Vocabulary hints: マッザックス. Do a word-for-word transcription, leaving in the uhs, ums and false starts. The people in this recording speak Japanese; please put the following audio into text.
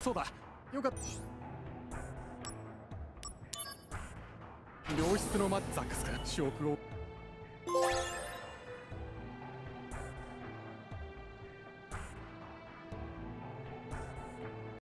そうだ、よかった。良質のマッザックスから主翼を。